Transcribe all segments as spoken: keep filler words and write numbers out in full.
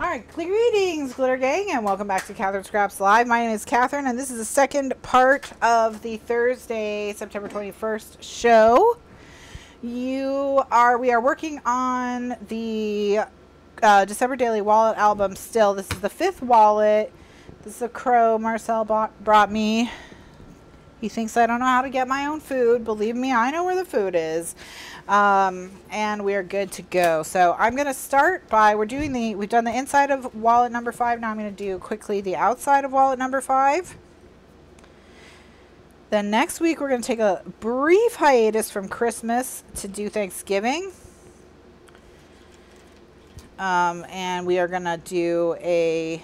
All right, greetings, Glitter Gang, and welcome back to Kathryn Scraps Live. My name is Kathryn, and this is the second part of the Thursday, September twenty-first show. You are, we are working on the uh, December Daily Wallet album still. This is the fifth wallet. This is a crow Marcel bought, brought me. He thinks I don't know how to get my own food. Believe me, I know where the food is. Um, and we are good to go. So I'm going to start by, we're doing the, we've done the inside of wallet number five. Now I'm going to do quickly the outside of wallet number five. Then next week, we're going to take a brief hiatus from Christmas to do Thanksgiving. Um, and we are going to do a,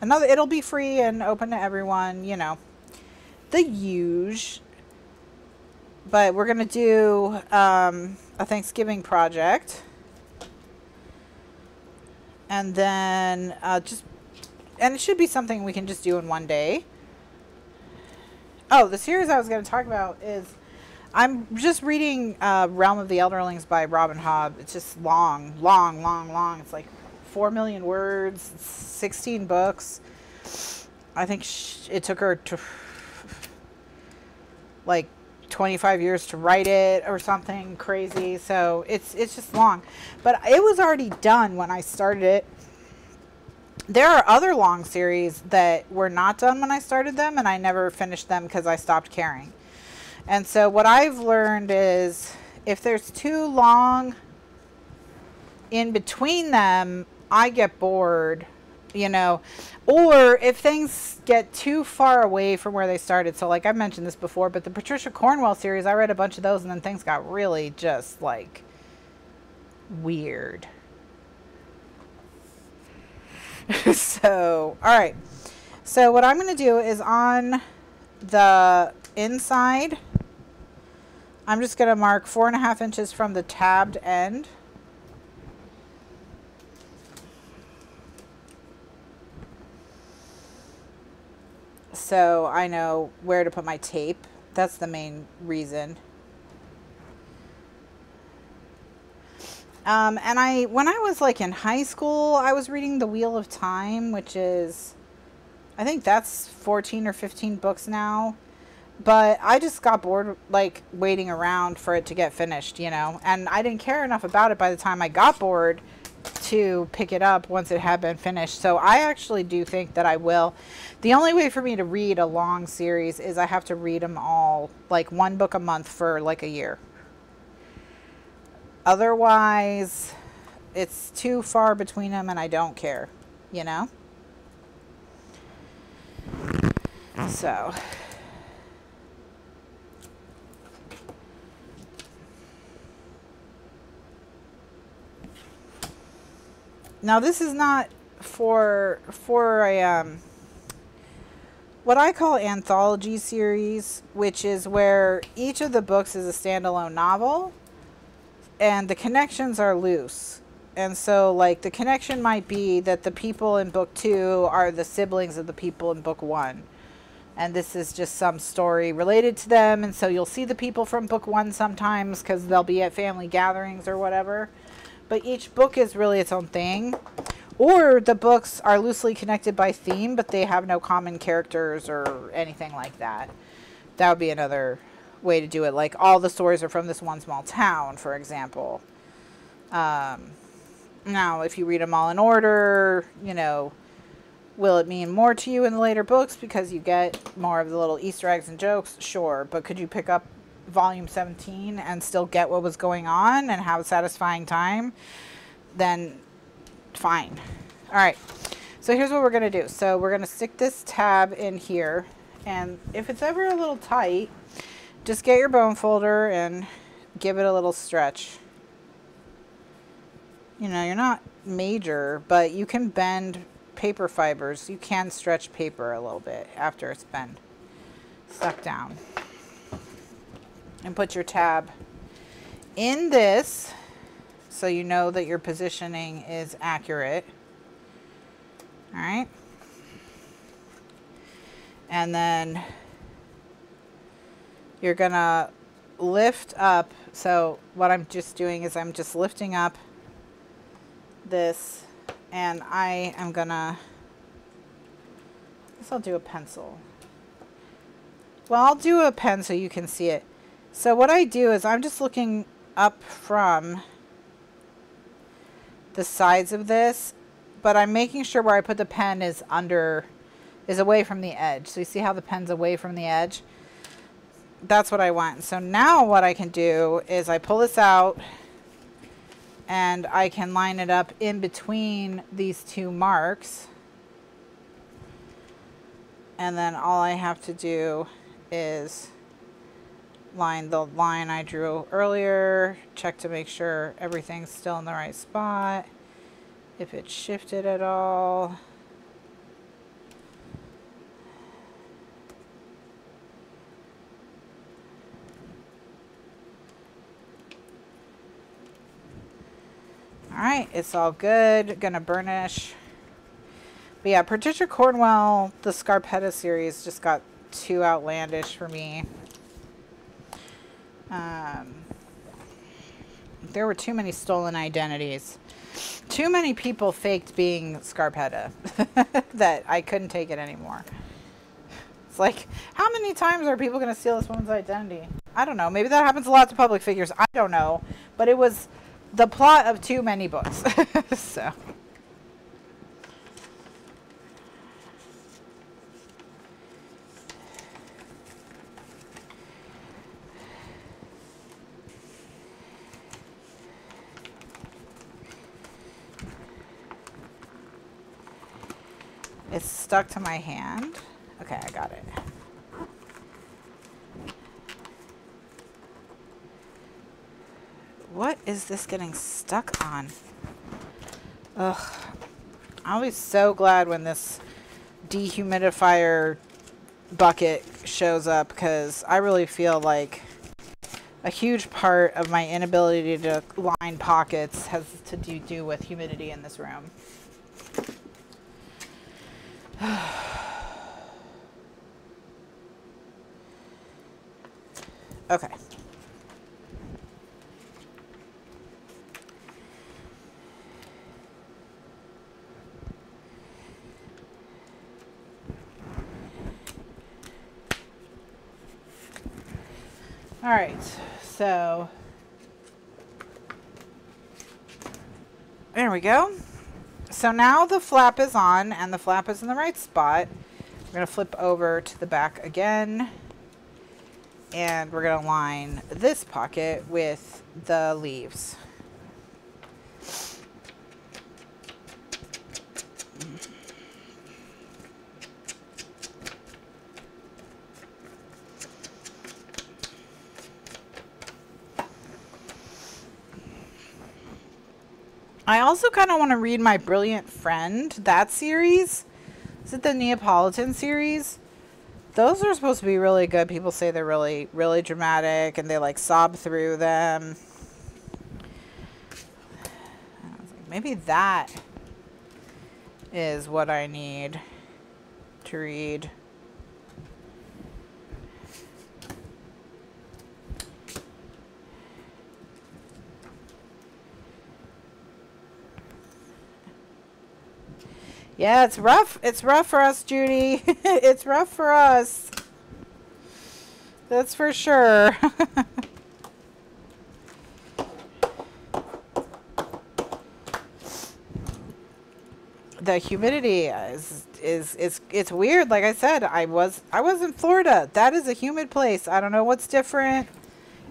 another, it'll be free and open to everyone, you know. The huge, but we're gonna do um, a Thanksgiving project, and then uh, just and it should be something we can just do in one day. Oh, the series I was gonna talk about is I'm just reading uh, Realm of the Elderlings by Robin Hobb. It's just long, long, long, long. It's like four million words, sixteen books. I think sh it took her to. like twenty-five years to write it or something crazy. So it's it's just long, but it was already done when I started it. There are other long series that were not done when I started them, and I never finished them because I stopped caring. And so what I've learned is if there's too long in between them, I get bored, you know, or if things get too far away from where they started. So like I mentioned this before, but the Patricia Cornwell series, I read a bunch of those, and then things got really just like weird. So, all right. So what I'm going to do is on the inside, I'm just going to mark four and a half inches from the tabbed end. So I know where to put my tape. That's the main reason. Um, and I, when I was like in high school, I was reading The Wheel of Time, which is, I think that's fourteen or fifteen books now. But I just got bored, like waiting around for it to get finished, you know. And I didn't care enough about it by the time I got bored to pick it up once it had been finished. So I actually do think that I will. The only way for me to read a long series is I have to read them all, like one book a month for like a year. Otherwise, it's too far between them and I don't care, you know? So... Now this is not for, for a, um, what I call anthology series, which is where each of the books is a standalone novel and the connections are loose. And so like the connection might be that the people in book two are the siblings of the people in book one. And this is just some story related to them. And so you'll see the people from book one sometimes because they'll be at family gatherings or whatever. But each book is really its own thing. Or the books are loosely connected by theme, but they have no common characters or anything like that. That would be another way to do it. Like all the stories are from this one small town, for example. Um, now, if you read them all in order, you know, will it mean more to you in the later books because you get more of the little Easter eggs and jokes? Sure, but could you pick up volume seventeen and still get what was going on and have a satisfying time? Then fine. All right, so here's what we're going to do. So we're going to stick this tab in here, and if it's ever a little tight, just get your bone folder and give it a little stretch. You know, you're not major, but you can bend paper fibers. You can stretch paper a little bit after it's been stuck down. And put your tab in this so you know that your positioning is accurate. All right. And then you're gonna lift up. So what I'm just doing is I'm just lifting up this and I am gonna, I guess I'll do a pencil. Well, I'll do a pen so you can see it. So what I do is I'm just looking up from the sides of this, but I'm making sure where I put the pen is under, is away from the edge. So you see how the pen's away from the edge? That's what I want. So now what I can do is I pull this out and I can line it up in between these two marks. And then all I have to do is line the line I drew earlier, check to make sure everything's still in the right spot, if it's shifted at all. All right, it's all good. Gonna burnish. But yeah, Patricia Cornwell, the Scarpetta series just got too outlandish for me. Um, there were too many stolen identities. Too many people faked being Scarpetta that I couldn't take it anymore. It's like, how many times are people gonna steal this woman's identity? I don't know. Maybe that happens a lot to public figures. I don't know. But it was the plot of too many books. So it's stuck to my hand. Okay, I got it. What is this getting stuck on? Ugh. I'll be so glad when this dehumidifier bucket shows up, because I really feel like a huge part of my inability to line pockets has to do, do with humidity in this room. Okay. All right, so there we go. So now the flap is on and the flap is in the right spot. We're going to flip over to the back again and we're going to line this pocket with the leaves. I also kind of want to read My Brilliant Friend, that series. Is it the Neapolitan series? Those are supposed to be really good. People say they're really, really dramatic and they like sob through them. I was like, maybe that is what I need to read. Yeah, it's rough. It's rough for us, Judy. It's rough for us. That's for sure. The humidity is is is it's weird. Like I said, I was I was in Florida. That is a humid place. I don't know what's different.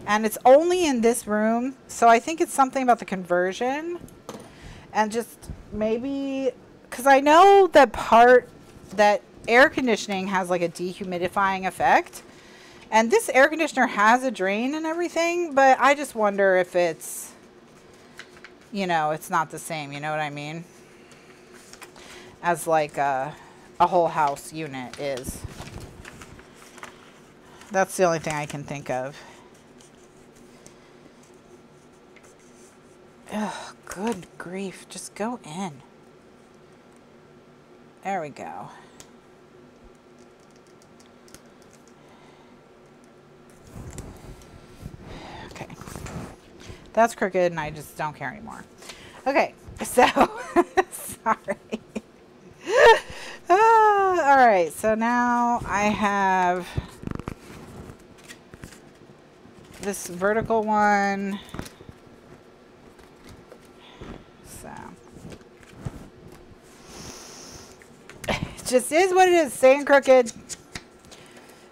And it's only in this room. So I think it's something about the conversion. And just maybe, because I know that part that air conditioning has like a dehumidifying effect, and this air conditioner has a drain and everything, but I just wonder if it's, you know, it's not the same, you know what I mean, as like a, a whole house unit is. That's the only thing I can think of. Ugh, good grief, just go in. There we go. Okay. That's crooked and I just don't care anymore. Okay, so Sorry. uh, all right, so now I have this vertical one. So it just is what it is. Staying crooked.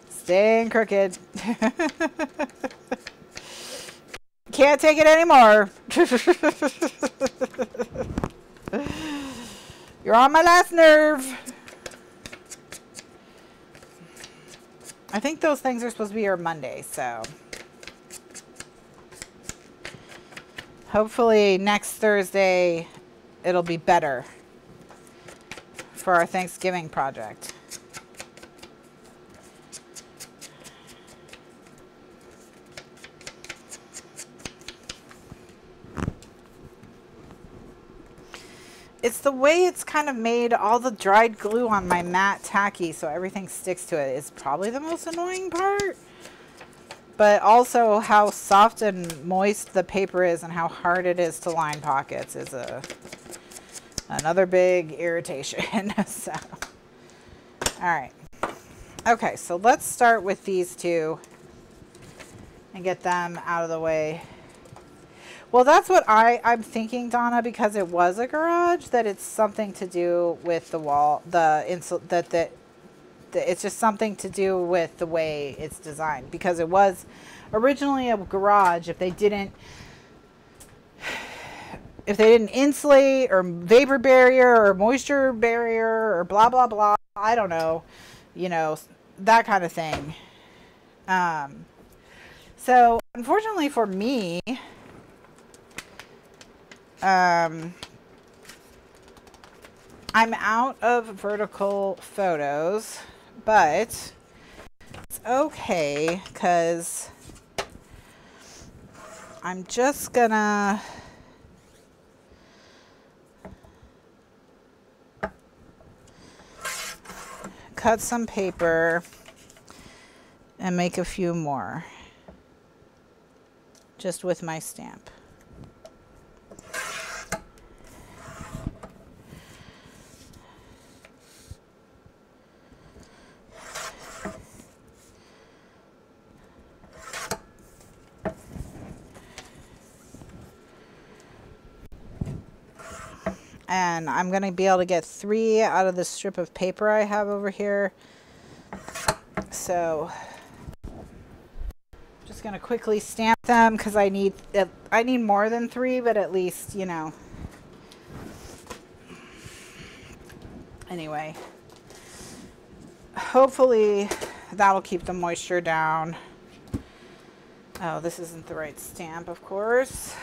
Staying crooked. Can't take it anymore. You're on my last nerve. I think those things are supposed to be here Monday, so hopefully next Thursday it'll be better for our Thanksgiving project. It's the way it's kind of made all the dried glue on my mat tacky so everything sticks to it. It's probably the most annoying part. But also how soft and moist the paper is and how hard it is to line pockets is a another big irritation. So, all right. Okay, so let's start with these two and get them out of the way. Well, that's what I, I'm thinking, Donna, because it was a garage, that it's something to do with the wall, the insult, that, that, that it's just something to do with the way it's designed, because it was originally a garage. If they didn't, if they didn't insulate or vapor barrier or moisture barrier or blah, blah, blah, I don't know, you know, that kind of thing. Um, so unfortunately for me, Um, I'm out of vertical photos, but it's okay because I'm just gonna cut some paper and make a few more just with my stamp. And I'm going to be able to get three out of the strip of paper I have over here. So I'm just going to quickly stamp them because I need, I need more than three, but at least, you know. Anyway, hopefully that'll keep the moisture down. Oh, this isn't the right stamp, of course.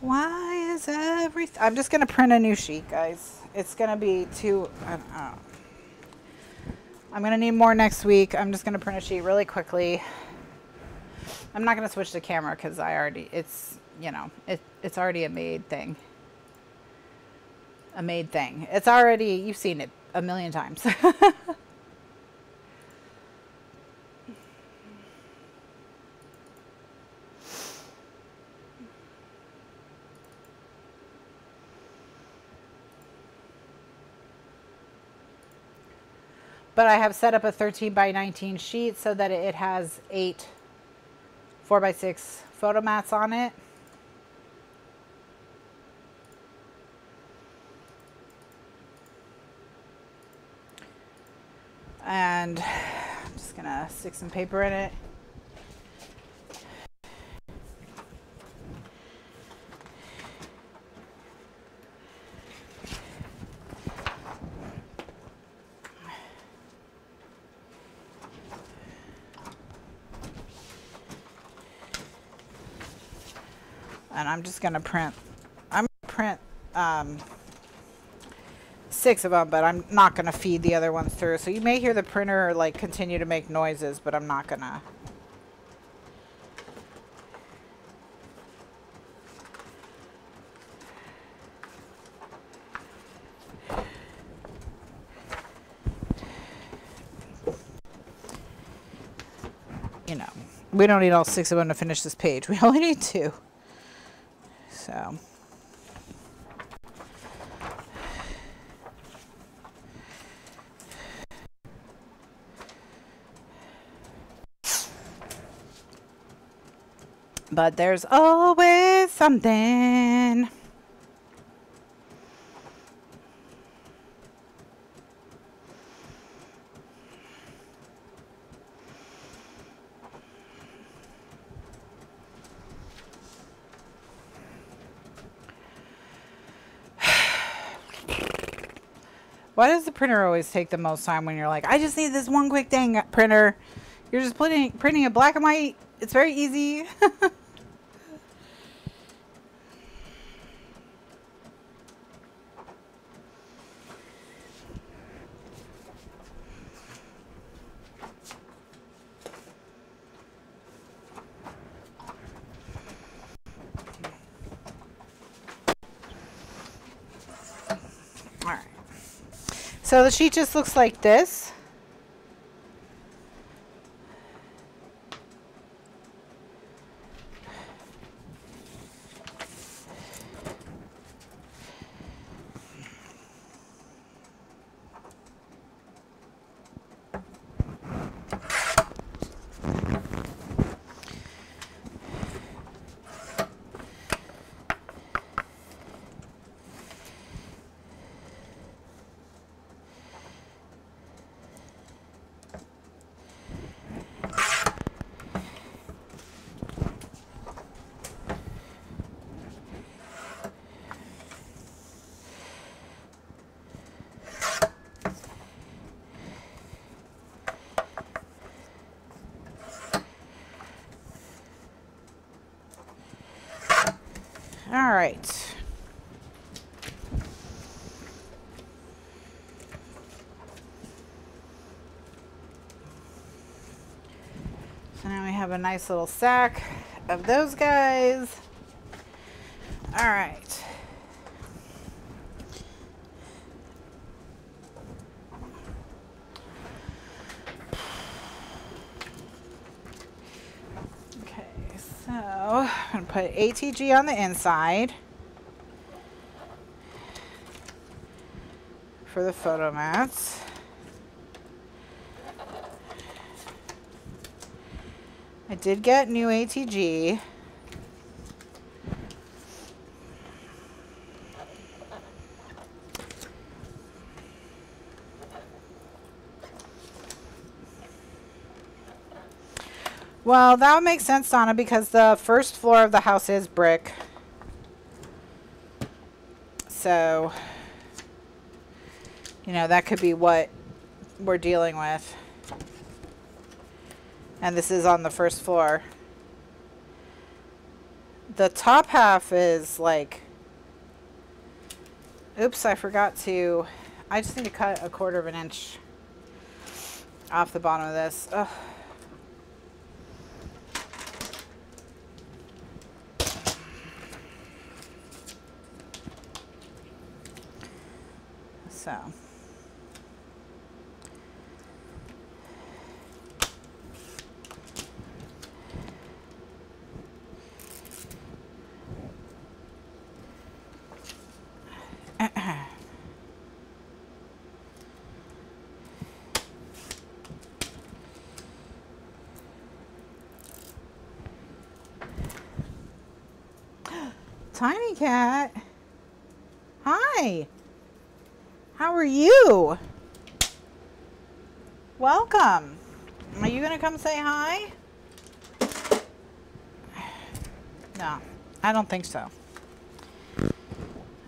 Why is everything? I'm just going to print a new sheet, guys. It's going to be too, I don't know. I'm going to need more next week. I'm just going to print a sheet really quickly. I'm not going to switch the camera because I already, it's, you know, it, it's already a made thing. A made thing. It's already, you've seen it a million times. But I have set up a thirteen by nineteen sheet so that it has eight four by six photo mats on it. And I'm just gonna stick some paper in it. And I'm just gonna print, I'm gonna print um, six of them, but I'm not gonna feed the other ones through. So you may hear the printer like continue to make noises, but I'm not gonna. You know, we don't need all six of them to finish this page. We only need two. So But there's always something. Why does the printer always take the most time when you're like, I just need this one quick thing, printer? You're just printing, printing a black and white. It's very easy. So the sheet just looks like this. All right. So now we have a nice little sack of those guys. All right. Put A T G on the inside for the photo mats. I did get new A T G. Well, that would make sense, Donna, because the first floor of the house is brick. So, you know, that could be what we're dealing with. And this is on the first floor. The top half is like, oops, I forgot to, I just need to cut a quarter of an inch off the bottom of this. Ugh. So, Tiny Cat, hi. How are you? Welcome. Are you gonna come say hi? No, I don't think so.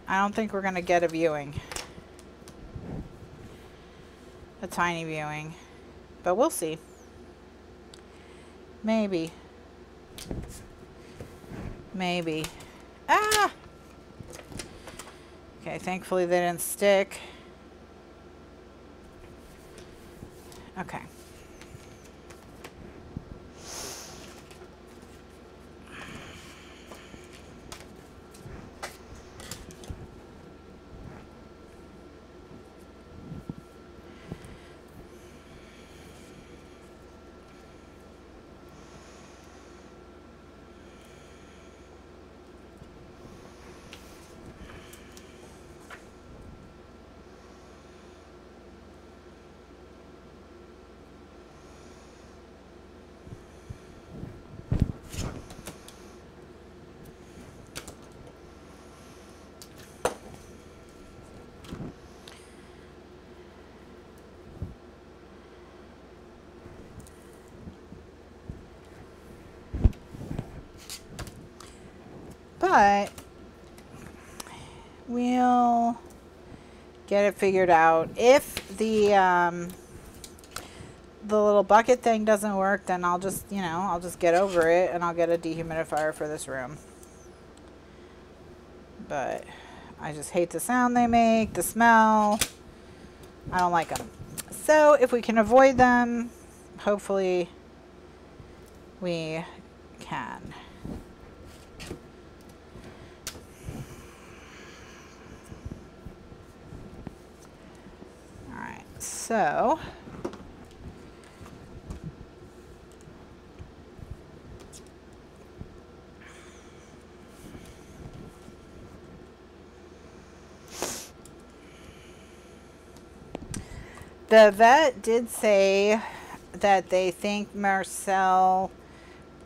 I don't think we're gonna get a viewing. A tiny viewing. But we'll see. Maybe. Maybe. Ah! Okay, thankfully they didn't stick. Okay. but we'll get it figured out. If the um, the little bucket thing doesn't work, then I'll just, you know, I'll just get over it and I'll get a dehumidifier for this room. But I just hate the sound they make, the smell. I don't like them. So if we can avoid them, hopefully we can. All right, so the vet did say that they think Marcel,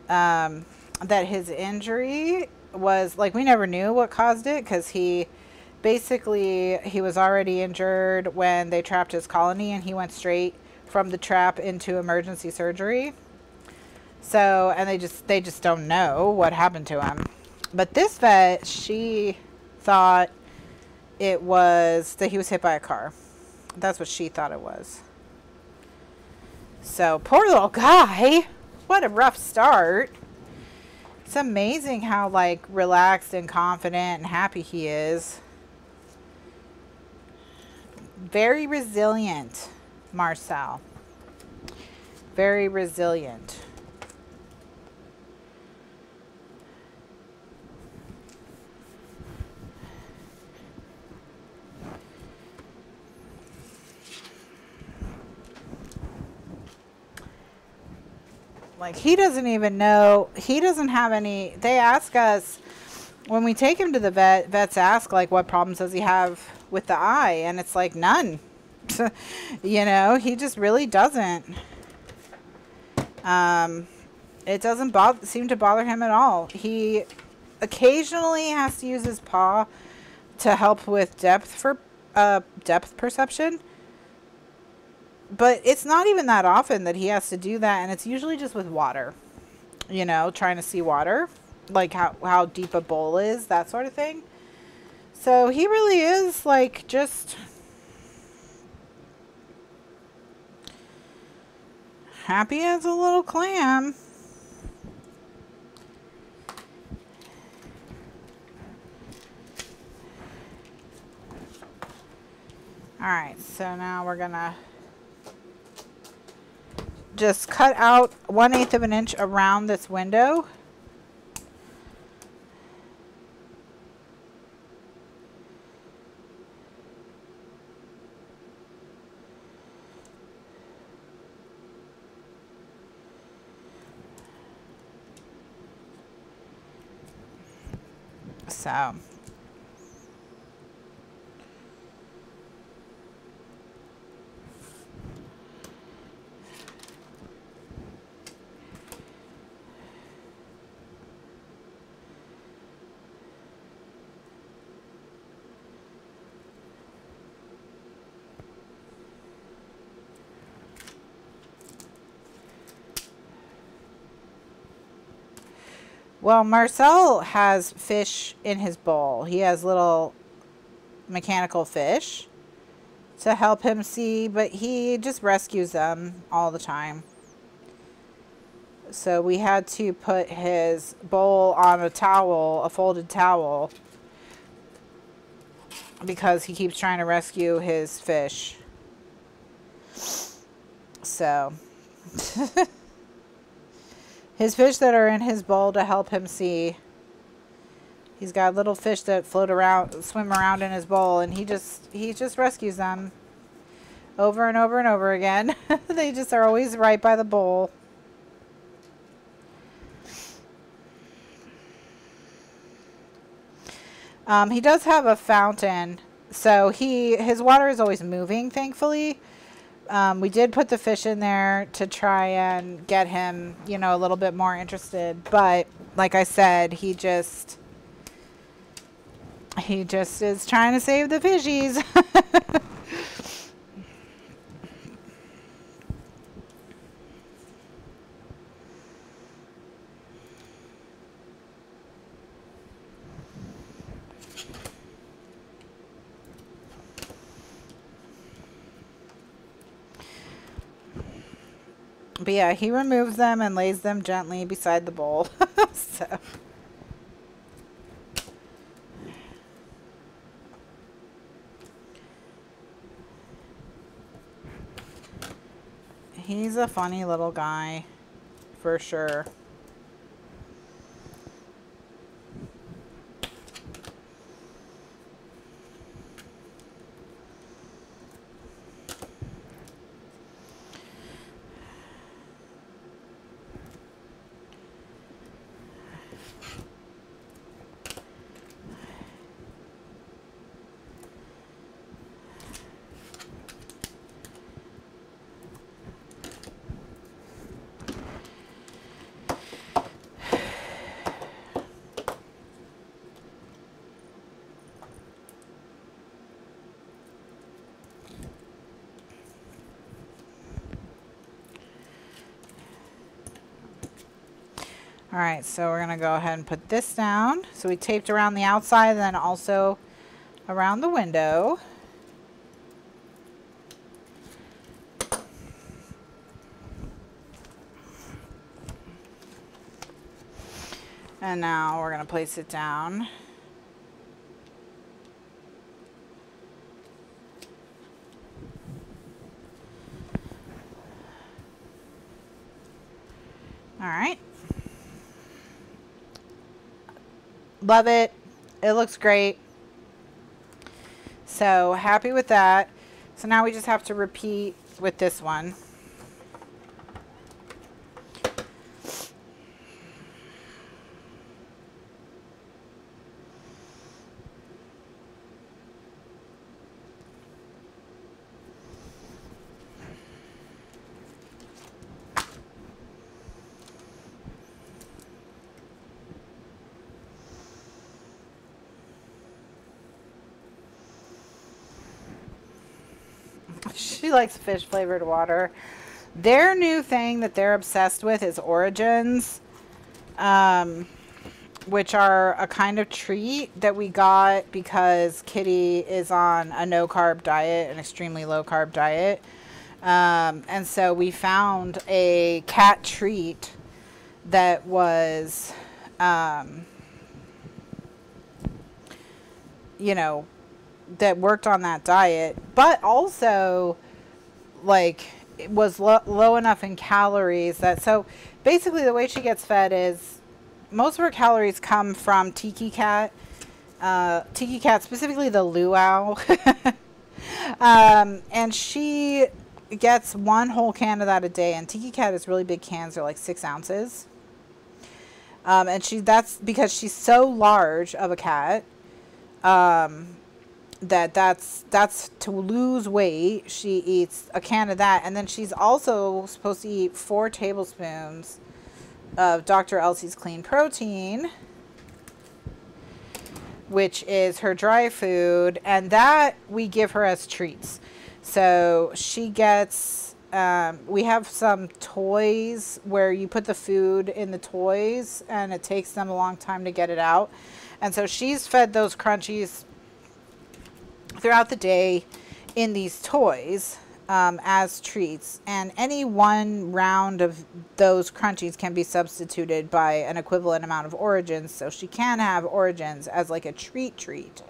um, that his injury was, like, we never knew what caused it, because he basically, he was already injured when they trapped his colony, and he went straight from the trap into emergency surgery. So, and they just, they just don't know what happened to him. But this vet, she thought it was that he was hit by a car. That's what she thought it was. So, poor little guy. What a rough start. It's amazing how, like, relaxed and confident and happy he is. Very resilient, Marcel. Very resilient. Like, he doesn't even know, he doesn't have any, they ask us, when we take him to the vet, vets ask, like, what problems does he have with the eye? And it's like, none. You know, he just really doesn't. Um, it doesn't bother, seem to bother him at all. He occasionally has to use his paw to help with depth for, uh, depth perception. But it's not even that often that he has to do that, and it's usually just with water, you know, trying to see water, like how, how deep a bowl is, that sort of thing. So he really is, like, just happy as a little clam. All right, so now we're gonna just cut out one eighth of an inch around this window. So well, Marcel has fish in his bowl. He has little mechanical fish to help him see, but he just rescues them all the time. So we had to put his bowl on a towel, a folded towel, because he keeps trying to rescue his fish. So... his fish that are in his bowl to help him see. He's got little fish that float around, swim around in his bowl, and he just he just rescues them over and over and over again. They just are always right by the bowl. Um, he does have a fountain, so he his water is always moving, thankfully. Um, we did put the fish in there to try and get him, you know, a little bit more interested. But like I said, he just, he just is trying to save the fishies. But yeah, he removes them and lays them gently beside the bowl. So. He's a funny little guy, for sure. Alright, so we're going to go ahead and put this down. So we taped around the outside and then also around the window. And now we're going to place it down. Alright. Love it. It looks great. So happy with that. So now we just have to repeat with this one. She likes fish flavored water. Their new thing that they're obsessed with is Origins, um, which are a kind of treat that we got because Kitty is on a no carb diet, an extremely low carb diet. Um, and so we found a cat treat that was, um, you know, that worked on that diet, but also like it was lo low enough in calories that, so basically the way she gets fed is most of her calories come from Tiki Cat, uh, Tiki Cat, specifically the luau. um, and she gets one whole can of that a day, and Tiki Cat is really big cans, they're like six ounces. Um, and she, that's because she's so large of a cat, um, that that's that's to lose weight. She eats a can of that, and then she's also supposed to eat four tablespoons of Doctor Elsie's clean protein, which is her dry food, and that we give her as treats. So she gets um, we have some toys where you put the food in the toys and it takes them a long time to get it out, and so she's fed those crunchies throughout the day in these toys um, as treats, and any one round of those crunchies can be substituted by an equivalent amount of Origins, so she can have Origins as like a treat treat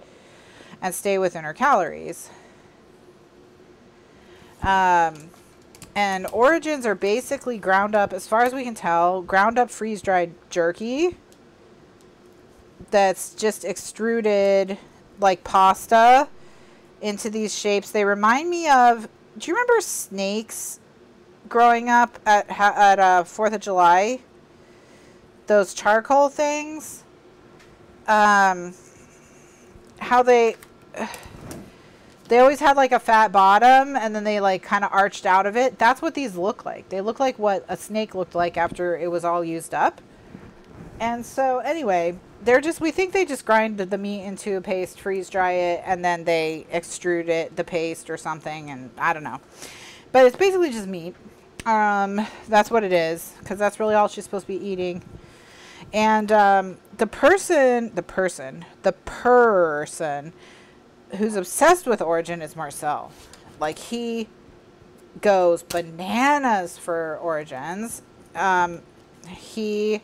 and stay within her calories. Um, and Origins are basically ground up, as far as we can tell, ground up freeze-dried jerky that's just extruded like pasta into these shapes. They remind me of, do you remember snakes growing up at, at uh, fourth of July? Those charcoal things? Um, how they, they always had like a fat bottom and then they like kind of arched out of it. That's what these look like. They look like what a snake looked like after it was all used up. And so anyway, they're just, we think they just grind the meat into a paste, freeze dry it, and then they extrude it, the paste or something, and I don't know. But it's basically just meat. Um, that's what it is, because that's really all she's supposed to be eating. And um, the person, the person, the person who's obsessed with Origin is Marcel. Like, he goes bananas for Origins. Um, he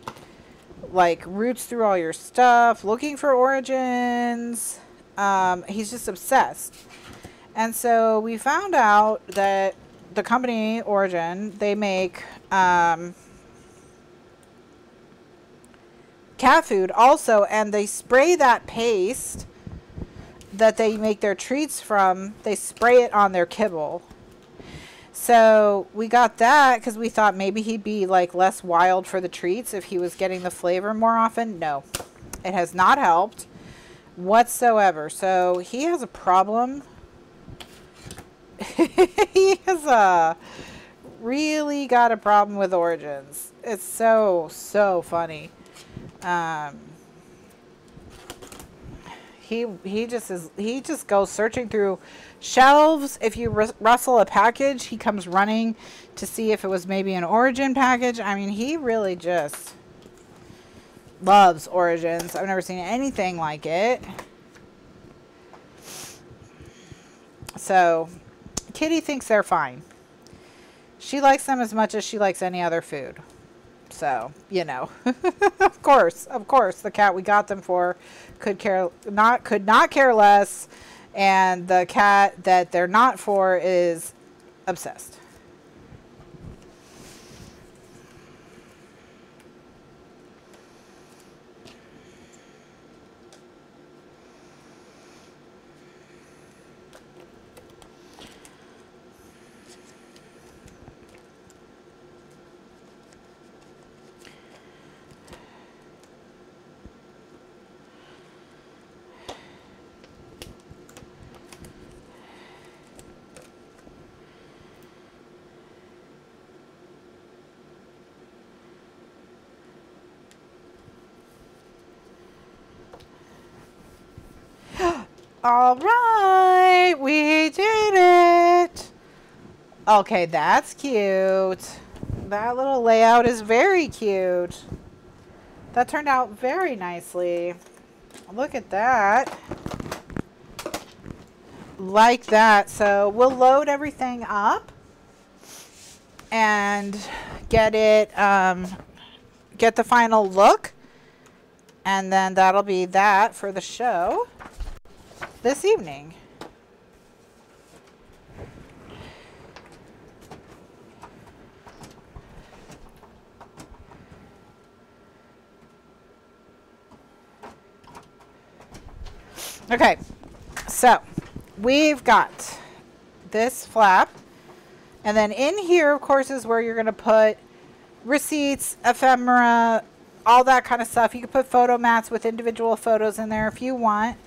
like roots through all your stuff looking for Origins. Um, he's just obsessed. And so we found out that the company Origin, they make um, cat food also, and they spray that paste that they make their treats from, they spray it on their kibble. So we got that because we thought maybe he'd be like less wild for the treats if he was getting the flavor more often. No, it has not helped whatsoever. So he has a problem. He has a really got a problem with Origins. It's so, so funny. Um, He, he just is, he just goes searching through shelves. If you rustle a package, he comes running to see if it was maybe an Origin package. I mean, he really just loves Origins. I've never seen anything like it. So Kitty thinks they're fine. She likes them as much as she likes any other food. So, you know, of course, of course, the cat we got them for could care not, could not care less. And the cat that they're not for is obsessed. All right, we did it. Okay, that's cute. That little layout is very cute. That turned out very nicely. Look at that. Like that. So we'll load everything up and get it, um, get the final look. And then that'll be that for the show this evening. Okay, so we've got this flap, and then in here, of course, is where you're going to put receipts, ephemera, all that kind of stuff. You can put photo mats with individual photos in there if you want.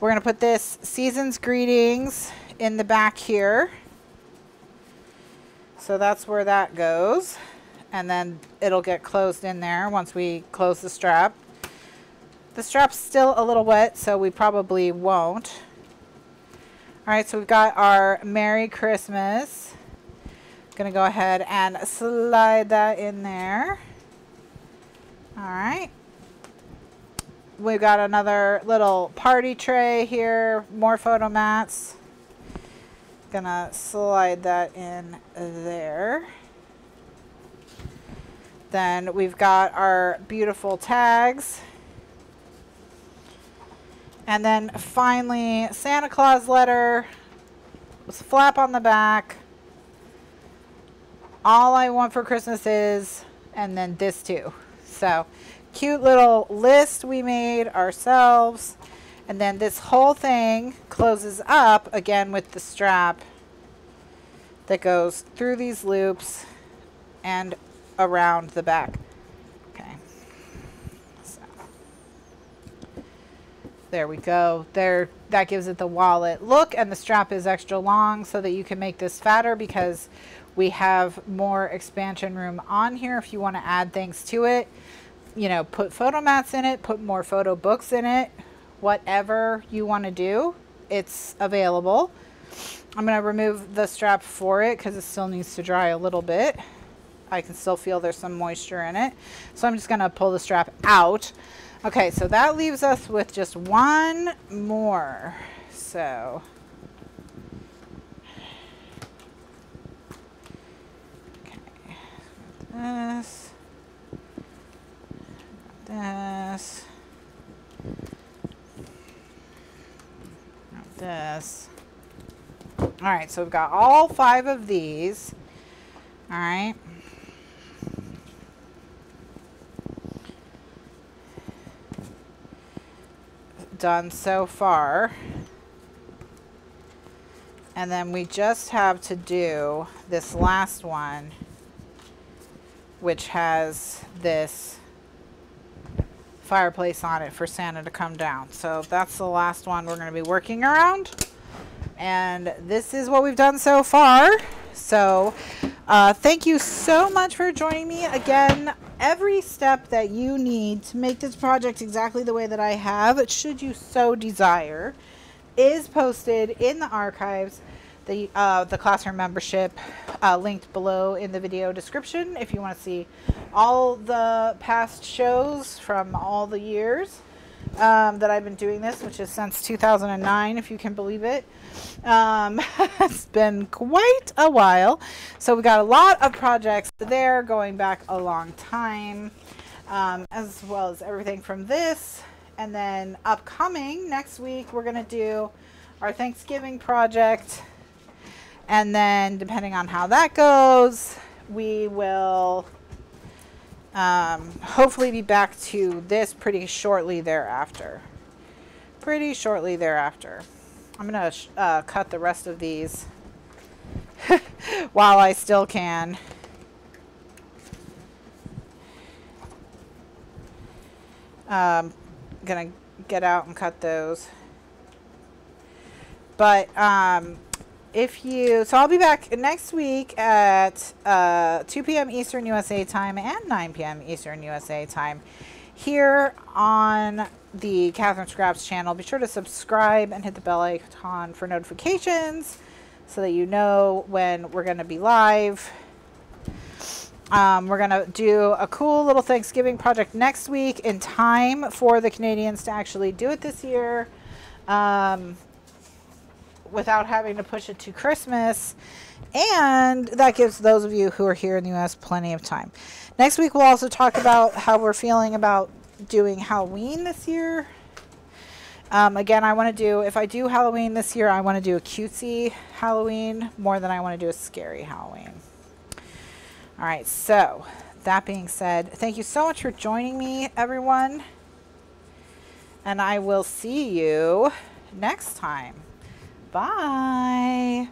We're going to put this season's greetings in the back here. So that's where that goes. And then it'll get closed in there once we close the strap. The strap's still a little wet, so we probably won't. All right, so we've got our Merry Christmas. Going to go ahead and slide that in there. All right. We've got another little party tray here, more photo mats. Gonna slide that in there. Then we've got our beautiful tags. And then finally, Santa Claus letter, flap on the back. All I want for Christmas is, and then this too. So cute little list we made ourselves, and then this whole thing closes up again with the strap that goes through these loops and around the back. Okay, so there we go. There, that gives it the wallet look, and the strap is extra long so that you can make this fatter because we have more expansion room on here if you want to add things to it. You know, put photo mats in it, put more photo books in it, whatever you want to do, it's available. I'm going to remove the strap for it because it still needs to dry a little bit. I can still feel there's some moisture in it. So I'm just going to pull the strap out. Okay, so that leaves us with just one more. So this, this, this. All right, so we've got all five of these. All right. Done so far. And then we just have to do this last one, which has this fireplace on it for Santa to come down. So that's the last one we're going to be working around. And this is what we've done so far. So uh, thank you so much for joining me again. Every step that you need to make this project exactly the way that I have, should you so desire, is posted in the archives. The, uh, the classroom membership uh, linked below in the video description if you want to see all the past shows from all the years um, that I've been doing this, which is since two thousand nine, if you can believe it. Um, it's been quite a while. So we got a lot of projects there going back a long time, um, as well as everything from this. And then upcoming next week, we're going to do our Thanksgiving project. And then depending on how that goes, we will um, hopefully be back to this pretty shortly thereafter. Pretty shortly thereafter. I'm going to uh, cut the rest of these while I still can. Um, I'm going to get out and cut those. But... Um, If you, so I'll be back next week at uh, two P M Eastern U S A time and nine P M Eastern U S A time here on the Kathryn Scraps channel. Be sure to subscribe and hit the bell icon for notifications so that you know when we're going to be live. Um, we're going to do a cool little Thanksgiving project next week in time for the Canadians to actually do it this year. Um, without having to push it to Christmas, and that gives those of you who are here in the U S plenty of time. Next week we'll also talk about how we're feeling about doing Halloween this year. Um, again, I want to do, if I do Halloween this year, I want to do a cutesy Halloween more than I want to do a scary Halloween. All right, so that being said, thank you so much for joining me, everyone, and I will see you next time. Bye.